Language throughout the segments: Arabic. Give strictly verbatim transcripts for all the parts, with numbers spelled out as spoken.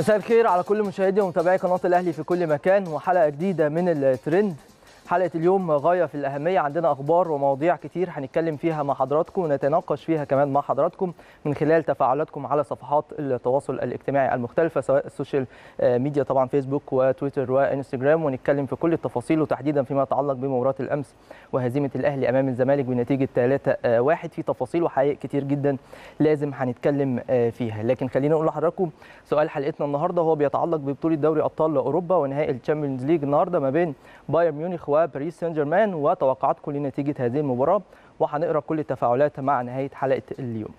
مساء الخير على كل مشاهدي ومتابعي قناه الاهلي في كل مكان، وحلقه جديده من الترند. حلقه اليوم غايه في الاهميه، عندنا اخبار ومواضيع كتير هنتكلم فيها مع حضراتكم ونتناقش فيها كمان مع حضراتكم من خلال تفاعلاتكم على صفحات التواصل الاجتماعي المختلفه، سواء السوشيال ميديا طبعا فيسبوك وتويتر وانستجرام، ونتكلم في كل التفاصيل وتحديدا فيما يتعلق بمباراه الامس وهزيمه الاهلي امام الزمالك بنتيجه ثلاثة واحد. في تفاصيل وحقائق كتير جدا لازم هنتكلم فيها، لكن خلينا نقول لحضراتكم سؤال حلقتنا النهارده هو بيتعلق ببطوله دوري ابطال اوروبا ونهائي الشامبيونز ليج النهارده ما بين بايرن ميونخ وباريس سان جيرمان، وتوقعاتكم لنتيجه هذه المباراه، وهنقرا كل التفاعلات مع نهايه حلقه اليوم.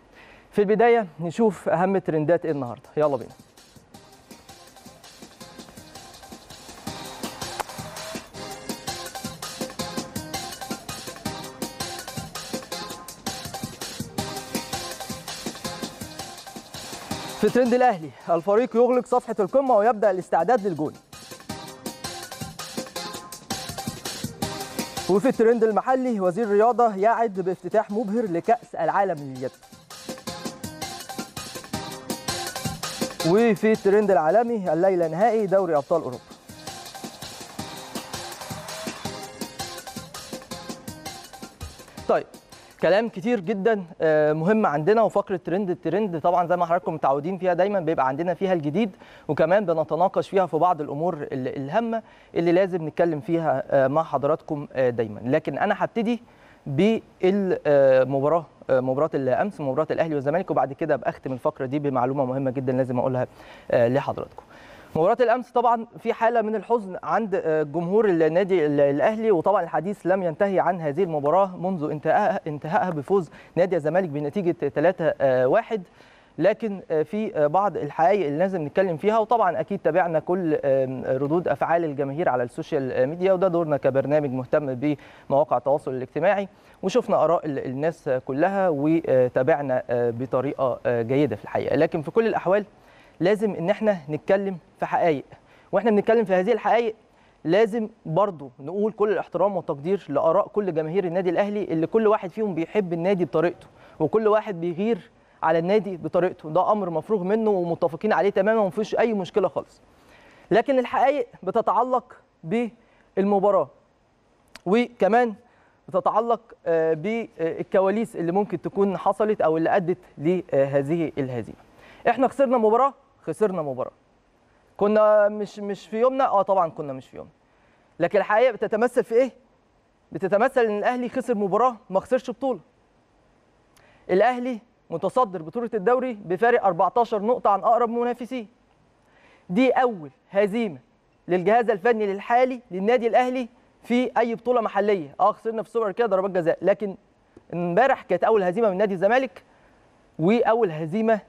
في البدايه نشوف اهم ترندات ايه النهارده، يلا بينا. في ترند الاهلي، الفريق يغلق صفحه القمه ويبدا الاستعداد للجول. وفي الترند المحلي، وزير الرياضة يعد بافتتاح مبهر لكأس العالم لليد. وفي الترند العالمي، الليلة نهائي دوري أبطال أوروبا. طيب كلام كتير جدا مهم عندنا، وفقره ترند الترند طبعا زي ما حضراتكم متعودين فيها دايما بيبقى عندنا فيها الجديد، وكمان بنتناقش فيها في بعض الامور الهامه اللي لازم نتكلم فيها مع حضراتكم دايما. لكن انا هبتدي بالمباراه، مباراه الامس، مباراه الاهلي والزمالك، وبعد كده باختم الفقره دي بمعلومه مهمه جدا لازم اقولها لحضراتكم. مباراة الأمس طبعا في حالة من الحزن عند جمهور النادي الأهلي، وطبعا الحديث لم ينتهي عن هذه المباراة منذ انتهائها بفوز نادي الزمالك بنتيجة ثلاثة واحد، لكن في بعض الحقائق اللي لازم نتكلم فيها، وطبعا اكيد تابعنا كل ردود افعال الجماهير على السوشيال ميديا، وده دورنا كبرنامج مهتم بمواقع التواصل الاجتماعي، وشفنا اراء الناس كلها وتابعنا بطريقة جيدة في الحقيقة. لكن في كل الأحوال لازم ان احنا نتكلم في حقائق، واحنا بنتكلم في هذه الحقائق لازم برضو نقول كل الاحترام والتقدير لاراء كل جماهير النادي الاهلي، اللي كل واحد فيهم بيحب النادي بطريقته وكل واحد بيغير على النادي بطريقته، ده امر مفروغ منه ومتفقين عليه تماما ومفيش اي مشكله خالص. لكن الحقائق بتتعلق بالمباراه، وكمان بتتعلق بالكواليس اللي ممكن تكون حصلت او اللي ادت لهذه الهزيمه. احنا خسرنا مباراه، خسرنا مباراه كنا مش مش في يومنا، اه طبعا كنا مش في يومنا، لكن الحقيقه بتتمثل في ايه؟ بتتمثل ان الاهلي خسر مباراه ما خسرش بطوله. الاهلي متصدر بطوله الدوري بفارق أربعتاشر نقطه عن اقرب منافسيه. دي اول هزيمه للجهاز الفني للحالي للنادي الاهلي في اي بطوله محليه، اه خسرنا في سوبر كده ضربات جزاء، لكن امبارح كانت اول هزيمه من نادي الزمالك واول هزيمه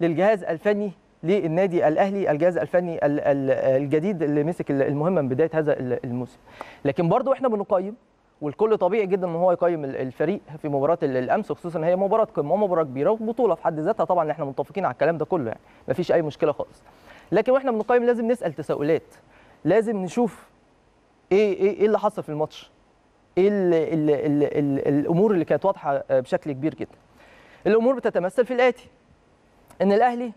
للجهاز الفني للنادي الاهلي، الجهاز الفني الجديد اللي مسك المهمه من بدايه هذا الموسم. لكن برضو احنا بنقيم، والكل طبيعي جدا ان هو يقيم الفريق في مباراه الامس، خصوصا ان هي مباراه قمه ومباراه كبيره وبطوله في حد ذاتها، طبعا احنا متفقين على الكلام ده كله، يعني مفيش اي مشكله خالص. لكن واحنا بنقيم لازم نسال تساؤلات، لازم نشوف ايه ايه ايه اللي حصل في الماتش، ايه ال ال ال ال الامور اللي كانت واضحه بشكل كبير جدا. الامور بتتمثل في الاتي، ان الاهلي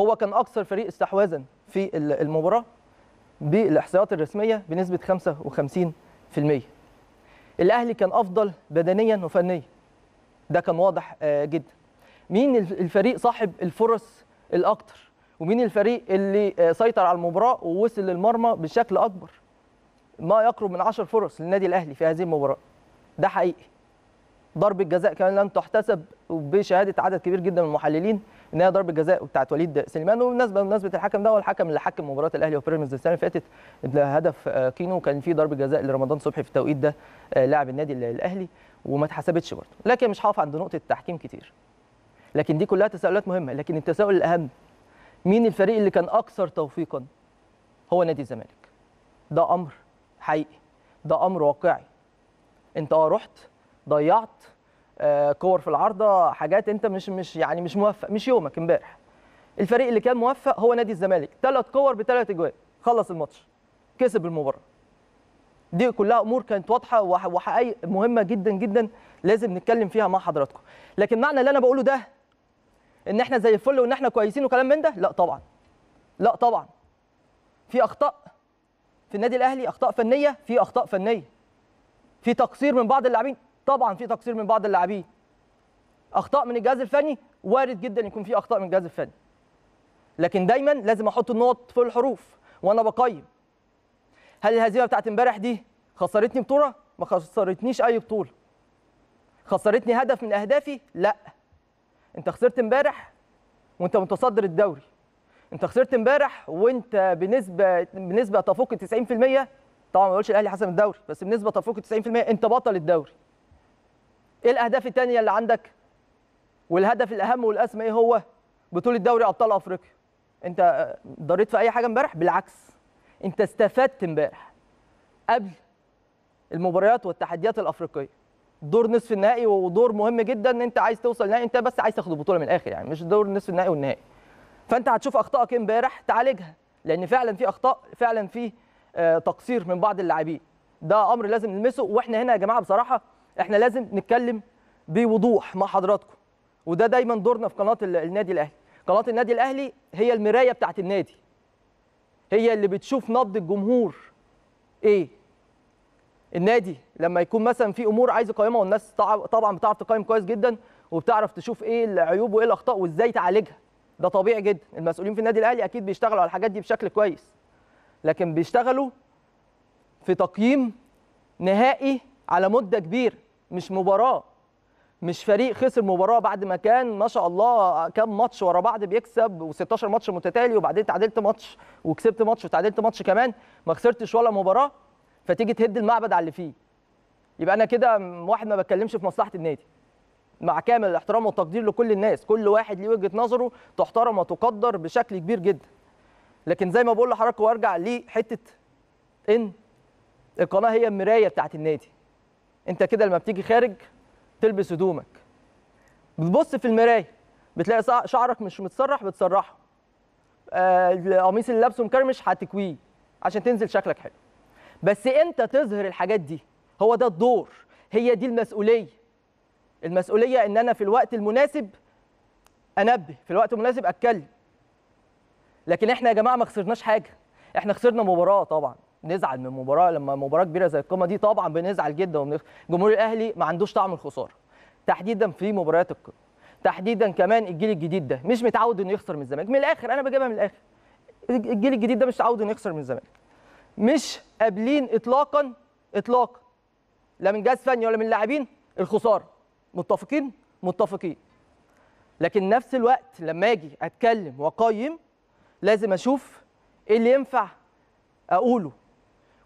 هو كان اكثر فريق استحواذا في المباراه بالاحصائيات الرسميه بنسبه خمسة وخمسين بالمية. الاهلي كان افضل بدنيا وفنيا، ده كان واضح جدا. مين الفريق صاحب الفرص الاكثر، ومين الفريق اللي سيطر على المباراه ووصل للمرمى بشكل اكبر؟ ما يقرب من عشر فرص للنادي الاهلي في هذه المباراه، ده حقيقي. ضربه جزاء كمان لم تحتسب بشهاده عدد كبير جدا من المحللين انها ضربه جزاء بتاعت وليد سليمان، وبالنسبه بمناسبه الحكم ده هو الحكم اللي حكم مباراه الاهلي وبيراميدز السنه اللي فاتت هدف كينو، وكان في ضربه جزاء لرمضان صبحي في التوقيت ده لاعب النادي الاهلي وما اتحسبتش برضه. لكن مش هقف عند نقطه التحكيم كتير، لكن دي كلها تساؤلات مهمه. لكن التساؤل الاهم، مين الفريق اللي كان اكثر توفيقا؟ هو نادي الزمالك. ده امر حقيقي، ده امر واقعي. انت اه رحت ضيعت كور في العارضه، حاجات انت مش مش يعني مش موفق، مش يومك امبارح. الفريق اللي كان موفق هو نادي الزمالك، ثلاث كور بثلاث اجوان، خلص الماتش، كسب المباراه. دي كلها امور كانت واضحه وحقائق مهمه جدا جدا لازم نتكلم فيها مع حضراتكم. لكن معنى اللي انا بقوله ده ان احنا زي الفل وان احنا كويسين وكلام من ده؟ لا طبعا. لا طبعا في اخطاء في النادي الاهلي، اخطاء فنيه، في اخطاء فنيه، في تقصير من بعض اللاعبين طبعا، في تقصير من بعض اللاعبين، اخطاء من الجهاز الفني وارد جدا يكون في اخطاء من الجهاز الفني، لكن دايما لازم احط النقط في الحروف وانا بقيم. هل الهزيمه بتاعت امبارح دي خسرتني بطوله؟ ما خسرتنيش اي بطوله. خسرتني هدف من اهدافي؟ لا. انت خسرت امبارح وانت متصدر الدوري، انت خسرت امبارح وانت بنسبه بنسبه تفوق تسعين في المية، طبعا ما بقولش الاهلي حسم الدوري، بس بنسبه تفوق تسعين في المية انت بطل الدوري. ايه الاهداف الثانيه اللي عندك؟ والهدف الاهم والاسمى ايه هو؟ بطوله دوري ابطال افريقيا. انت ضريت في اي حاجه امبارح؟ بالعكس، انت استفدت امبارح قبل المباريات والتحديات الافريقيه، دور نصف النهائي ودور مهم جدا، ان انت عايز توصل نهائي، انت بس عايز تاخد البطوله من الاخر يعني، مش دور نصف النهائي والنهائي. فانت هتشوف اخطائك امبارح تعالجها، لان فعلا في اخطاء، فعلا في تقصير من بعض اللاعبين، ده امر لازم نلمسه. واحنا هنا يا جماعه بصراحه احنا لازم نتكلم بوضوح مع حضراتكم، وده دايما دورنا في قناه النادي الاهلي. قناه النادي الاهلي هي المرايه بتاعت النادي، هي اللي بتشوف نبض الجمهور ايه. النادي لما يكون مثلا في امور عايز يقيمها، والناس طبعا بتعرف تقيم كويس جدا وبتعرف تشوف ايه العيوب وايه الاخطاء وازاي تعالجها، ده طبيعي جدا. المسؤولين في النادي الاهلي اكيد بيشتغلوا على الحاجات دي بشكل كويس، لكن بيشتغلوا في تقييم نهائي على مده كبيره، مش مباراه، مش فريق خسر مباراه بعد ما كان ما شاء الله كام ماتش ورا بعض بيكسب وستاشر ماتش متتالي، وبعدين تعادلت ماتش وكسبت ماتش وتعادلت ماتش كمان، ما خسرتش ولا مباراه، فتيجي تهد المعبد على اللي فيه. يبقى انا كده واحد ما بتكلمش في مصلحه النادي، مع كامل الاحترام والتقدير لكل الناس، كل واحد ليه وجهه نظره تحترم وتقدر بشكل كبير جدا، لكن زي ما بقول لحضرتك وارجع لحته ان القناه هي المرايه بتاعت النادي. انت كده لما بتيجي خارج تلبس هدومك، بتبص في المرايه بتلاقي شعرك مش متسرح بتسرحه، القميص اللي لابسه مكرمش هتكويه عشان تنزل شكلك حلو، بس انت تظهر الحاجات دي، هو ده الدور، هي دي المسؤوليه. المسؤوليه ان انا في الوقت المناسب انبه، في الوقت المناسب اتكلم. لكن احنا يا جماعه ما خسرناش حاجه، احنا خسرنا مباراه طبعا، نزعل من مباراه، لما مباراه كبيره زي القمه دي طبعا بنزعل جدا. جمهور الاهلي ما عندوش طعم الخساره، تحديدا في مباريات القمه، تحديدا كمان الجيل الجديد ده مش متعود انه يخسر من الزمالك. من الاخر انا بجيبها من الاخر، الجيل الجديد ده مش متعود انه يخسر من الزمالك، مش قابلين اطلاقا اطلاقا لا من جهاز فني ولا من اللاعبين الخساره، متفقين متفقين. لكن نفس الوقت لما اجي اتكلم واقيم لازم اشوف ايه اللي ينفع اقوله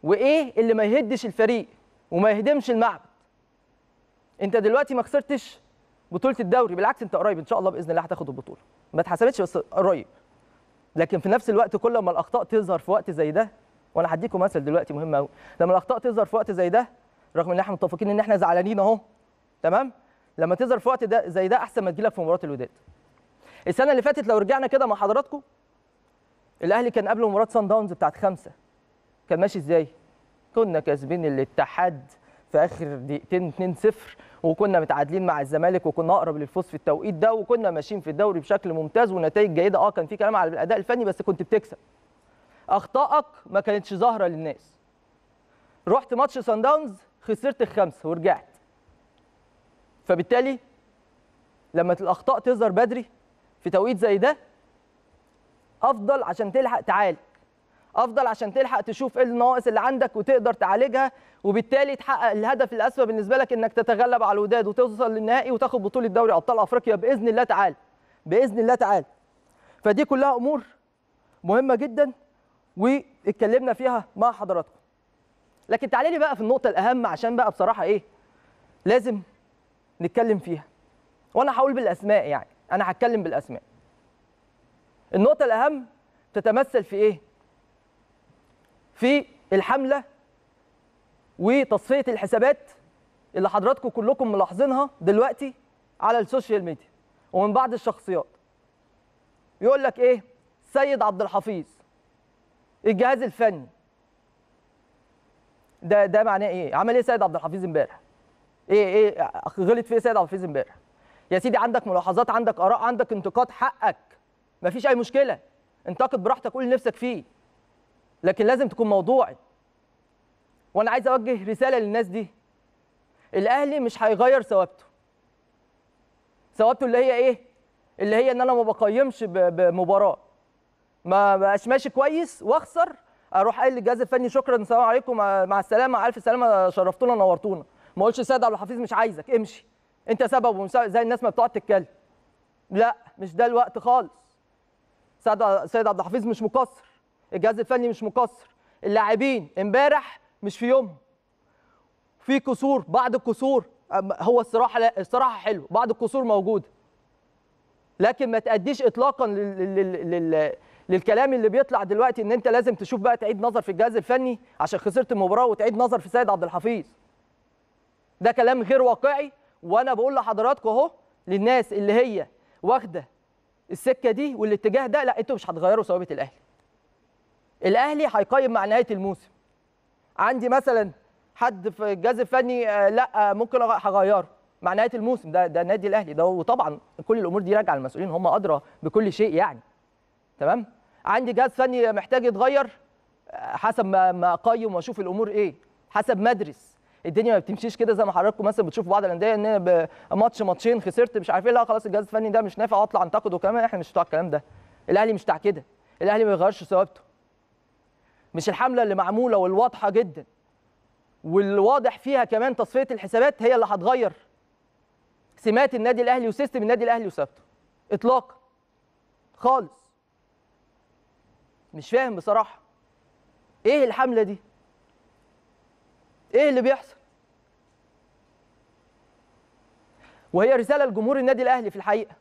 وايه اللي ما يهدش الفريق وما يهدمش المعبد. انت دلوقتي ما خسرتش بطوله الدوري، بالعكس انت قريب ان شاء الله باذن الله هتاخد البطوله، ما اتحسبتش بس قريب. لكن في نفس الوقت كل ما الاخطاء تظهر في وقت زي ده، وانا هديكم مثل دلوقتي مهم قوي، لما الاخطاء تظهر في وقت زي ده رغم ان احنا متفقين ان احنا زعلانين اهو تمام، لما تظهر في وقت ده زي ده احسن ما تجيلك في مباراه الوداد. السنه اللي فاتت لو رجعنا كده مع حضراتكم، الاهلي كان قبل مباراه سان داونز بتاعت خمسه كان ماشي ازاي؟ كنا كاسبين الاتحاد في اخر دقيقتين اتنين صفر، وكنا متعادلين مع الزمالك، وكنا اقرب للفوز في التوقيت ده، وكنا ماشيين في الدوري بشكل ممتاز ونتائج جيده. اه كان في كلام على الاداء الفني بس كنت بتكسب، اخطائك ما كانتش ظاهره للناس. رحت ماتش سان داونز خسرت الخمسه ورجعت، فبالتالي لما الاخطاء تظهر بدري في توقيت زي ده افضل عشان تلحق تعالج، افضل عشان تلحق تشوف ايه النواقص اللي عندك وتقدر تعالجها، وبالتالي تحقق الهدف الاسمى بالنسبه لك انك تتغلب على الوداد وتوصل للنهائي وتاخد بطوله دوري ابطال افريقيا باذن الله تعالى، باذن الله تعالى. فدي كلها امور مهمه جدا واتكلمنا فيها مع حضراتكم. لكن تعالي لي بقى في النقطه الاهم، عشان بقى بصراحه ايه لازم نتكلم فيها، وانا هقول بالاسماء يعني، انا هتكلم بالاسماء. النقطه الاهم تتمثل في ايه؟ في الحمله وتصفيه الحسابات اللي حضراتكم كلكم ملاحظينها دلوقتي على السوشيال ميديا ومن بعض الشخصيات. يقول لك ايه؟ سيد عبد الحفيظ، الجهاز الفني. ده ده معناه ايه؟ عمل ايه سيد عبد الحفيظ امبارح؟ ايه ايه غلط في ايه سيد عبد الحفيظ امبارح؟ يا سيدي عندك ملاحظات، عندك اراء، عندك انتقاد، حقك، مفيش اي مشكله، انتقد براحتك، قول نفسك فيه، لكن لازم تكون موضوعي. وانا عايز اوجه رساله للناس دي، الاهلي مش هيغير ثوابته. ثوابته اللي هي ايه؟ اللي هي ان انا ما بقيمش بمباراه، ما بقاش ماشي كويس واخسر اروح قايل للجهاز الفني شكرا سلام عليكم مع السلامه، الف سلامه، شرفتونا نورتونا. ما اقولش سيد عبد الحفيظ مش عايزك امشي انت سبب، زي الناس ما بتقعد تتكلم. لا، مش ده الوقت خالص. سيد عبد الحفيظ مش مقصر، الجهاز الفني مش مقصر، اللاعبين امبارح مش في يومهم، في كسور، بعض الكسور هو الصراحه، لا الصراحه حلو، بعض الكسور موجوده، لكن ما تأديش اطلاقا لل... لل... لل... للكلام اللي بيطلع دلوقتي ان انت لازم تشوف بقى، تعيد نظر في الجهاز الفني عشان خسرت المباراه وتعيد نظر في سيد عبد الحفيظ. ده كلام غير واقعي. وانا بقول لحضراتكم اهو، للناس اللي هي واخده السكه دي والاتجاه ده، لا انتوا مش هتغيروا ثوابت الاهلي. الاهلي هيقيم مع نهايه الموسم. عندي مثلا حد في الجهاز الفني لا ممكن هغيره مع نهايه الموسم، ده ده نادي الاهلي ده، وطبعا كل الامور دي راجعه للمسؤولين، هم ادرى بكل شيء يعني. تمام؟ عندي جهاز فني محتاج يتغير حسب ما ما اقيم واشوف الامور ايه، حسب ما ادرس. الدنيا ما بتمشيش كده زي ما حضراتكم مثلا بتشوفوا بعض الانديه ان ماتش ماتشين خسرت مش عارف ايه، لا خلاص الجهاز الفني ده مش نافع واطلع انتقده كمان. احنا مش بتوع الكلام ده، الاهلي مش بتاع كده، الاهلي ما بيغيرش ثوابته. مش الحمله اللي معموله والواضحه جدا والواضح فيها كمان تصفيه الحسابات هي اللي هتغير سمات النادي الاهلي وسيستم النادي الاهلي وثابته اطلاقا خالص. مش فاهم بصراحه ايه الحمله دي، ايه اللي بيحصل. وهي رساله لجمهور النادي الاهلي في الحقيقه،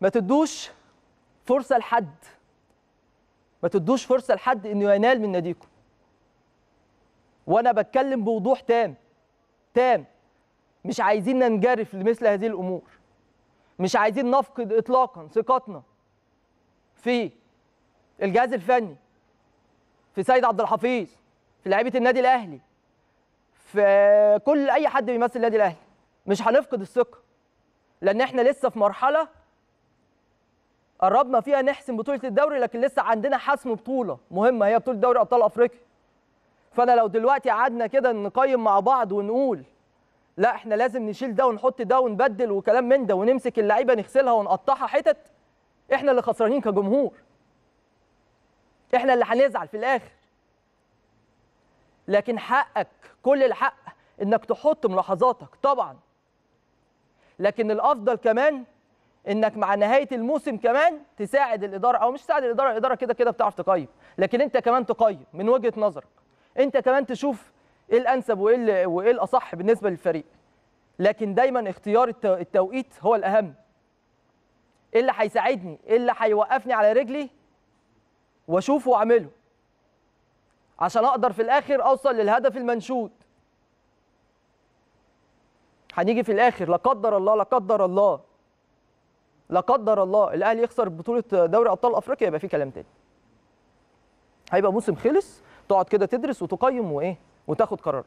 ما تدوش فرصه لحد، ما تدوش فرصه لحد انه ينال من ناديكم. وانا بتكلم بوضوح تام تام، مش عايزين ننجرف لمثل هذه الامور، مش عايزين نفقد اطلاقا ثقتنا في الجهاز الفني، في سيد عبد الحفيظ، في لعيبه النادي الاهلي، في كل اي حد بيمثل النادي الاهلي. مش هنفقد الثقه، لان احنا لسه في مرحله قربنا فيها نحسم بطوله الدوري، لكن لسه عندنا حسم بطوله مهمه هي بطوله دوري ابطال افريقيا. فانا لو دلوقتي قعدنا كده نقيم مع بعض ونقول لا احنا لازم نشيل ده ونحط ده ونبدل وكلام من ده ونمسك اللعيبه نغسلها ونقطعها حتت، احنا اللي خسرانين كجمهور، احنا اللي هنزعل في الاخر. لكن حقك، كل الحق انك تحط ملاحظاتك طبعا، لكن الافضل كمان انك مع نهايه الموسم كمان تساعد الاداره، او مش تساعد الاداره، الاداره كده كده بتعرف تقيم، لكن انت كمان تقيم من وجهه نظرك، انت كمان تشوف ايه الانسب وايه وايه الاصح بالنسبه للفريق. لكن دايما اختيار التوقيت هو الاهم. ايه اللي هيساعدني؟ ايه اللي هيوقفني على رجلي واشوفه واعمله عشان اقدر في الاخر اوصل للهدف المنشود. هنيجي في الاخر لا قدر الله، لا قدر الله، لا قدر الله الاهلي يخسر بطوله دوري ابطال افريقيا، يبقى في كلام تاني، هيبقى موسم خلص، تقعد كده تدرس وتقيم وايه وتاخد قرارات.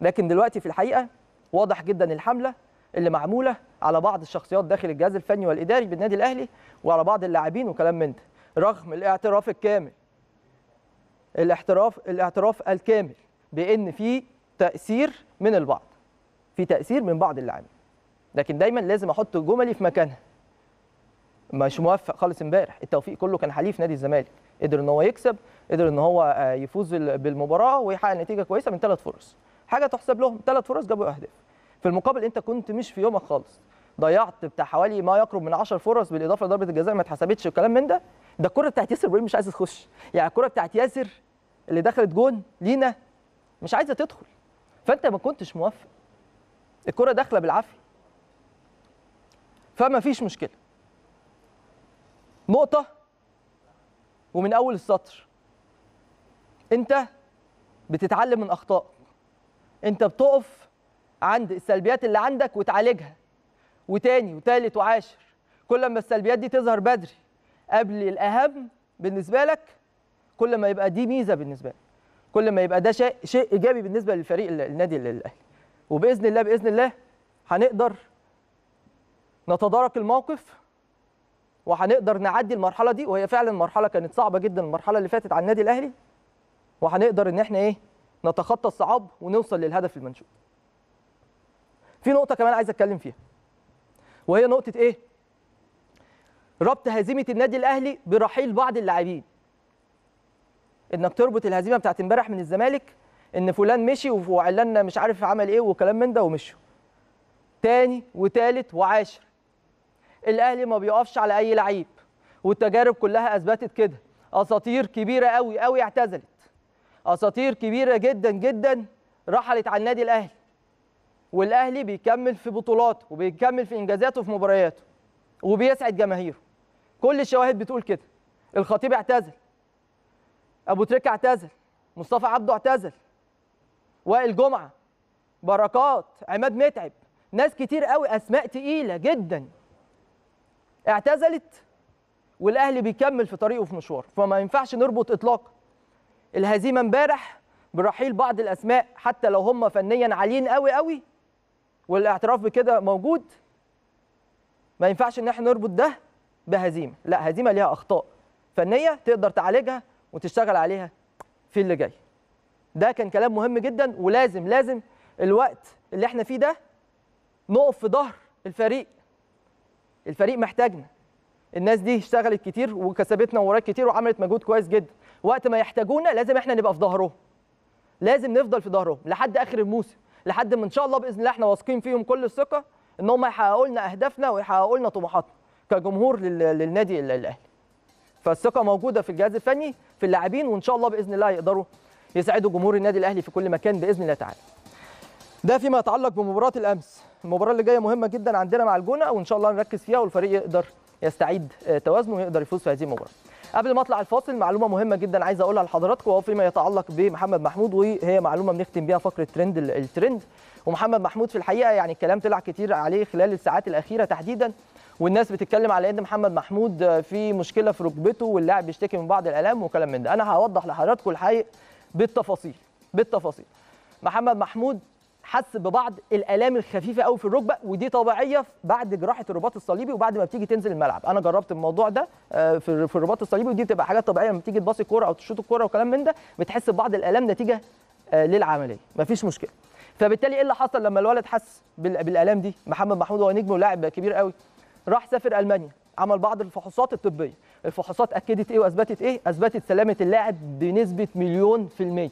لكن دلوقتي في الحقيقه واضح جدا الحمله اللي معموله على بعض الشخصيات داخل الجهاز الفني والاداري بالنادي الاهلي وعلى بعض اللاعبين وكلام من ده، رغم الاعتراف الكامل، الاعتراف الاعتراف الكامل بان في تاثير من البعض، في تاثير من بعض اللاعبين. لكن دايما لازم احط جملي في مكانها. مش موفق خالص امبارح، التوفيق كله كان حليف نادي الزمالك، قدر ان هو يكسب، قدر ان هو يفوز بالمباراه ويحقق نتيجه كويسه من ثلاث فرص، حاجه تحسب لهم، ثلاث فرص جابوا اهداف. في المقابل انت كنت مش في يومك خالص، ضيعت بتاع حوالي ما يقرب من عشر فرص بالاضافه لضربه الجزاء ما اتحسبتش والكلام من ده. ده الكره بتاعت ياسر ابراهيم مش عايزه تخش، يعني الكره بتاعت ياسر اللي دخلت جون لينا مش عايزه تدخل، فانت ما كنتش موفق، الكره داخله بالعافيه. فما فيش مشكله، نقطه ومن اول السطر، انت بتتعلم من اخطائك، انت بتقف عند السلبيات اللي عندك وتعالجها، وتاني وتالت وعاشر، كل ما السلبيات دي تظهر بدري قبل الاهم بالنسبه لك كل ما يبقى دي ميزه بالنسبه لك، كل ما يبقى ده شيء شيء ايجابي بالنسبه للفريق النادي الاهلي. وباذن الله باذن الله هنقدر نتدارك الموقف وهنقدر نعدي المرحله دي، وهي فعلا مرحله كانت صعبه جدا المرحله اللي فاتت على النادي الاهلي، وهنقدر ان احنا ايه نتخطى الصعاب ونوصل للهدف المنشود. في نقطه كمان عايز اتكلم فيها، وهي نقطه ايه؟ ربط هزيمه النادي الاهلي برحيل بعض اللاعبين. انك تربط الهزيمه بتاعت امبارح من الزمالك ان فلان مشي وعلان مش عارف عمل ايه وكلام من ده ومشوا. تاني وتالت وعاشر. الاهلي ما بيقفش على اي لعيب، والتجارب كلها اثبتت كده. اساطير كبيره قوي قوي اعتزلت، اساطير كبيره جدا جدا رحلت على النادي الاهلي، والاهلي بيكمل في بطولاته وبيكمل في انجازاته في مبارياته وبيسعد جماهيره. كل الشواهد بتقول كده. الخطيب اعتزل، ابو تريكه اعتزل، مصطفى عبده اعتزل، وائل جمعه، بركات، عماد متعب، ناس كتير قوي اسماء تقيله جدا اعتزلت، والاهلي بيكمل في طريقه في مشواره. فما ينفعش نربط اطلاقا الهزيمه امبارح برحيل بعض الاسماء حتى لو هم فنيا عاليين قوي قوي، والاعتراف بكده موجود. ما ينفعش ان احنا نربط ده بهزيمه، لا، هزيمه ليها اخطاء فنيه تقدر تعالجها وتشتغل عليها في اللي جاي. ده كان كلام مهم جدا، ولازم لازم الوقت اللي احنا فيه ده نقف في ظهر الفريق. الفريق محتاجنا، الناس دي اشتغلت كتير وكسبتنا وراك كتير وعملت مجهود كويس جدا. وقت ما يحتاجونا لازم احنا نبقى في ظهرهم، لازم نفضل في ظهرهم لحد اخر الموسم، لحد ما ان شاء الله باذن الله احنا واثقين فيهم كل الثقه ان هم يحققوا لنا اهدافنا ويحققوا لنا طموحاتنا كجمهور للنادي الاهلي. فالثقه موجوده في الجهاز الفني في اللاعبين، وان شاء الله باذن الله يقدروا يسعدوا جمهور النادي الاهلي في كل مكان باذن الله تعالى. ده فيما يتعلق بمباراه الامس. المباراه اللي جايه مهمه جدا عندنا مع الجونه، وان شاء الله نركز فيها والفريق يقدر يستعيد توازنه ويقدر يفوز في هذه المباراه. قبل ما اطلع الفاصل معلومه مهمه جدا عايز اقولها لحضراتكم، وهو فيما يتعلق بمحمد محمود، وهي معلومه بنختم بيها فقره ترند الترند. ومحمد محمود في الحقيقه يعني الكلام طلع كتير عليه خلال الساعات الاخيره تحديدا، والناس بتتكلم على ان محمد محمود في مشكله في ركبته واللاعب بيشتكي من بعض الالام وكلام من ده. انا هوضح لحضراتكم الحقيقه بالتفاصيل بالتفاصيل. محمد محمود حس ببعض الالام الخفيفه قوي في الركبه، ودي طبيعيه بعد جراحه الرباط الصليبي وبعد ما بتيجي تنزل الملعب. انا جربت الموضوع ده في الرباط الصليبي، ودي بتبقى حاجات طبيعيه لما بتيجي تباصي الكوره او تشوط الكوره وكلام من ده، بتحس ببعض الالام نتيجه للعمليه، مفيش مشكله. فبالتالي ايه اللي حصل لما الولد حس بالالام دي؟ محمد محمود هو نجم ولاعب كبير قوي، راح سافر المانيا، عمل بعض الفحوصات الطبيه. الفحوصات اكدت ايه واثبتت ايه؟ اثبتت سلامه اللاعب بنسبه مليون في الميه،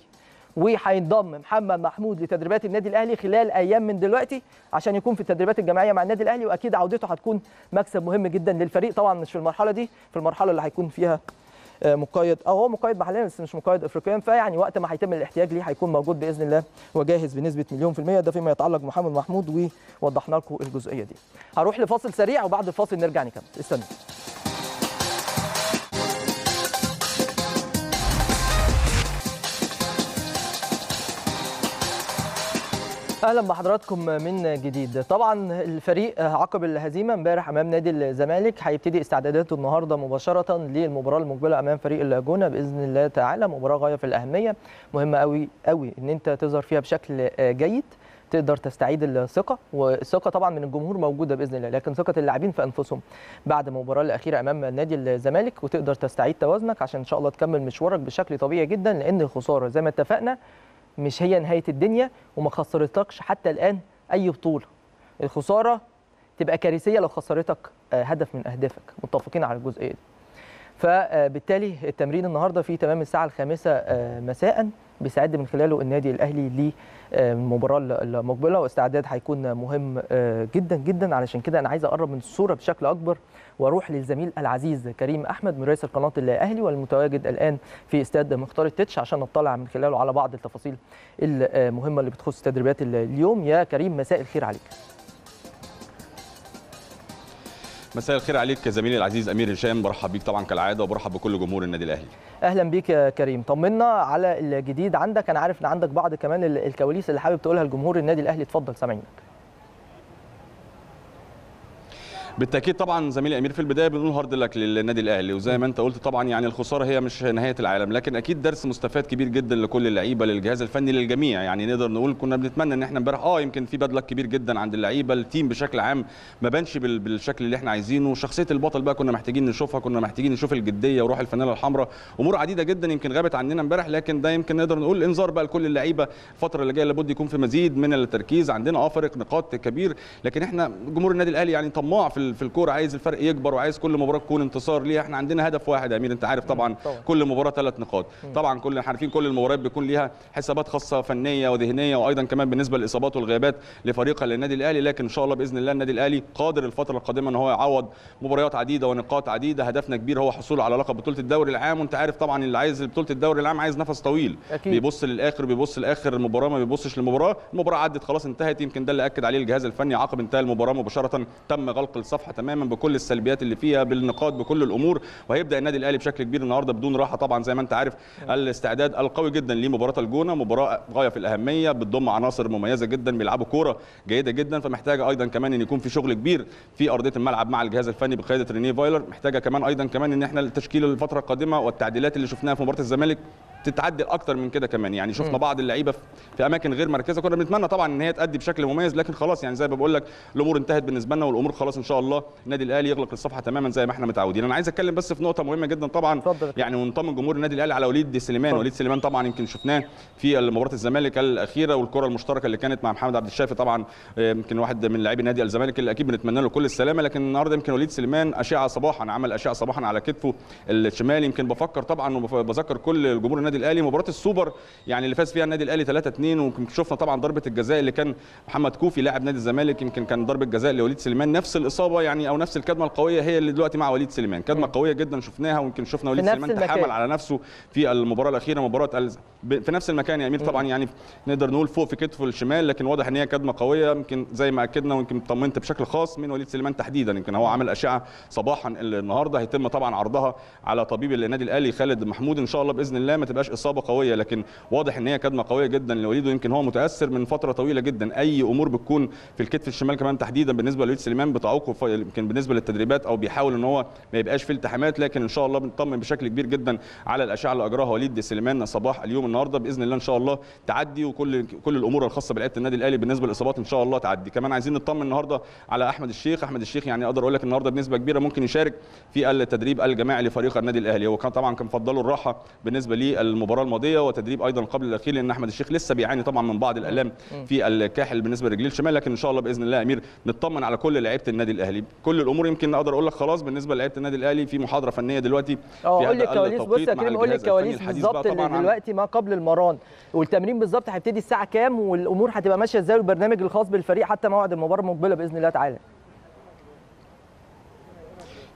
وهينضم محمد محمود لتدريبات النادي الاهلي خلال ايام من دلوقتي عشان يكون في التدريبات الجماعيه مع النادي الاهلي، واكيد عودته هتكون مكسب مهم جدا للفريق. طبعا مش في المرحله دي، في المرحله اللي هيكون فيها مقيد، او هو مقيد محليا بس مش مقيد افريقيا، فيعني وقت ما هيتم الاحتياج ليه هيكون موجود باذن الله وجاهز بنسبه مليون في الميه. ده فيما يتعلق بمحمد محمود، ووضحنا لكم الجزئيه دي. هروح لفاصل سريع وبعد الفاصل نرجع نكمل، استنوا. اهلا بحضراتكم من جديد. طبعا الفريق عقب الهزيمه امبارح امام نادي الزمالك هيبتدي استعداداته النهارده مباشره للمباراه المقبله امام فريق اللاجونه باذن الله تعالى. مباراه غايه في الاهميه، مهمه قوي قوي ان انت تظهر فيها بشكل جيد، تقدر تستعيد الثقه، والثقه طبعا من الجمهور موجوده باذن الله، لكن ثقه اللاعبين في انفسهم بعد المباراه الاخيره امام نادي الزمالك، وتقدر تستعيد توازنك عشان ان شاء الله تكمل مشوارك بشكل طبيعي جدا. لان الخساره زي ما اتفقنا مش هي نهاية الدنيا، وما خسرتكش حتى الآن أي بطولة. الخسارة تبقى كارثية لو خسرتك هدف من أهدافك، متفقين على الجزئية دي. فبالتالي التمرين النهاردة في تمام الساعة الخامسة مساء بيستعد من خلاله النادي الأهلي للمباراة المقبلة، واستعداد هيكون مهم جدا جدا. علشان كده أنا عايز أقرب من الصورة بشكل أكبر واروح للزميل العزيز كريم احمد من رئيس قناه الاهلي والمتواجد الان في استاد مختار التتش عشان نطلع من خلاله على بعض التفاصيل المهمه اللي بتخص تدريبات اليوم. يا كريم مساء الخير عليك. مساء الخير عليك يا زميلي العزيز امير هشام، برحب بيك طبعا كالعاده، وبرحب بكل جمهور النادي الاهلي. اهلا بيك يا كريم، طمنا على الجديد عندك، انا عارف ان عندك بعض كمان الكواليس اللي حابب تقولها لجمهور النادي الاهلي، اتفضل سامعينك. بالتاكيد طبعا زميلي امير، في البدايه بنقول هارد لك للنادي الاهلي، وزي ما انت قلت طبعا يعني الخساره هي مش نهايه العالم، لكن اكيد درس مستفاد كبير جدا لكل اللعيبه، للجهاز الفني، للجميع. يعني نقدر نقول كنا بنتمنى ان احنا امبارح اه يمكن في بدلك كبير جدا عند اللعيبه، التيم بشكل عام ما بانش بالشكل اللي احنا عايزينه، شخصيه البطل بقى كنا محتاجين نشوفها، كنا محتاجين نشوف الجديه وروح الفانيله الحمراء، امور عديده جدا يمكن غابت عننا امبارح، لكن ده يمكن نقدر نقول انذار بقى لكل اللعيبه الفتره اللي جايه لابد يكون في مزيد من التركيز. عندنا اه فرق نقاط كبير، لكن احنا جمهور النادي الاهلي يعني طماع في الكوره، عايز الفرق يكبر وعايز كل مباراه تكون انتصار ليها. احنا عندنا هدف واحد يا امير، انت عارف طبعا, طبعًا. كل مباراه ثلاث نقاط، طبعا كل عارفين كل المباريات بيكون ليها حسابات خاصه فنيه وذهنيه، وايضا كمان بالنسبه للاصابات والغيابات لفريق للنادي الاهلي، لكن ان شاء الله باذن الله النادي الاهلي قادر الفتره القادمه ان هو يعوض مباريات عديده ونقاط عديده. هدفنا كبير هو حصول على لقب بطوله الدوري العام، وانت عارف طبعا اللي عايز بطوله الدوري العام عايز نفس طويل، أكيد. بيبص للاخر، بيبص لاخر المباراه، ما بيبصش للمباراه، المباراه عدت خلاص انتهت. يمكن ده اللي اكد عليه الجهاز الفني عقب انتهاء المباراه مباشره، تم غلق الصفحه تماما بكل السلبيات اللي فيها، بالنقاط، بكل الامور، وهيبدا النادي الاهلي بشكل كبير النهارده بدون راحه طبعا زي ما انت عارف. الاستعداد القوي جدا لمباراه الجونه، مباراه غايه في الاهميه، بتضم عناصر مميزه جدا، بيلعبوا كوره جيده جدا، فمحتاجه ايضا كمان ان يكون في شغل كبير في ارضيه الملعب مع الجهاز الفني بقياده رينيه فايلر. محتاجه كمان ايضا كمان ان احنا التشكيل الفتره القادمه والتعديلات اللي شفناها في مباراه الزمالك تتعدل اكتر من كده كمان. يعني شفنا بعض اللعيبه في اماكن غير مركزه، كنا بنتمنى طبعا ان هي تأدي بشكل مميز، لكن خلاص يعني زي ما بقول لك الامور انتهت بالنسبه لنا، والامور خلاص ان شاء الله النادي الاهلي يغلق الصفحه تماما زي ما احنا متعودين. انا عايز اتكلم بس في نقطه مهمه جدا طبعا، يعني ونطمن جمهور النادي الاهلي على وليد سليمان. وليد سليمان طبعا يمكن شفناه في مباراه الزمالك الاخيره، والكره المشتركه اللي كانت مع محمد عبد الشافي، طبعا يمكن واحد من لاعبي نادي الزمالك اللي اكيد بنتمنى له كل السلامه. لكن النهارده يمكن وليد سليمان اشعه صباحا، عمل اشعه صباحا على كتفه الشمال. يمكن بفكر طبعا وبذكر كل جمهور النادي الاهلي مباراه السوبر يعني اللي فاز فيها النادي الاهلي ثلاثة اثنين، وشفنا طبعا ضربه الجزاء اللي كان محمد كوفي لاعب نادي الزمالك، يمكن كان ضربه جزاء لوليد سليمان. نفس الاصابه يعني او نفس الكدمه القويه هي اللي دلوقتي مع وليد سليمان، كدمه قويه جدا شفناها، ويمكن شفنا وليد سليمان تحمل على نفسه في المباراه الاخيره، مباراه ألز... ب... في نفس المكان يا امير طبعا، يعني نقدر نقول فوق في كتفه الشمال، لكن واضح ان هي كدمه قويه. يمكن زي ما اكدنا ويمكن طمنت بشكل خاص من وليد سليمان تحديدا، يمكن هو عمل اشعه صباحا النهارده، هيتم طبعا عرضها على طبيب النادي الاهلي خالد محمود ان شاء الله باذن الله ما تبقاش اصابه قويه، لكن واضح ان هي كدمه قويه جدا لوليد، ويمكن هو متاثر من فتره طويله جدا. اي امور بتكون في الكتف الشمال كمان تحديدا بالنسبه لوليد سليمان بتعوقه يمكن بالنسبه للتدريبات، او بيحاول ان هو ما يبقاش فيه التحامات، لكن ان شاء الله بنطمن بشكل كبير جدا على الاشعه اللي اجراها وليد سليمان صباح اليوم النهارده باذن الله ان شاء الله تعدي، وكل كل الامور الخاصه بلعيبه النادي الاهلي بالنسبه للاصابات ان شاء الله تعدي. كمان عايزين نطمن النهارده على احمد الشيخ. احمد الشيخ يعني اقدر اقول لك النهارده بنسبه كبيره ممكن يشارك في التدريب الجماعي لفريق النادي الاهلي، وكان طبعا كان فضلوا الراحه بالنسبه للمباراه الماضيه وتدريب ايضا قبل الاخير، لان احمد الشيخ لسه بيعاني طبعا من بعض الالام في الكاحل بالنسبه لرجليه الشمال، لكن ان شاء الله باذن الله يا امير نطمن على كل لعيبه النادي الاهلي. كل الامور يمكن اقدر اقول لك خلاص بالنسبه لعيبه النادي الاهلي في محاضره فنيه دلوقتي في قول لي الكواليس. بص يا كريم قول لي الكواليس بالظبط دلوقتي ما قبل المران والتمرين بالظبط هيبتدي الساعه كام، والامور هتبقى ماشيه ازاي، والبرنامج الخاص بالفريق حتى موعد المباراه المقبله باذن الله تعالى.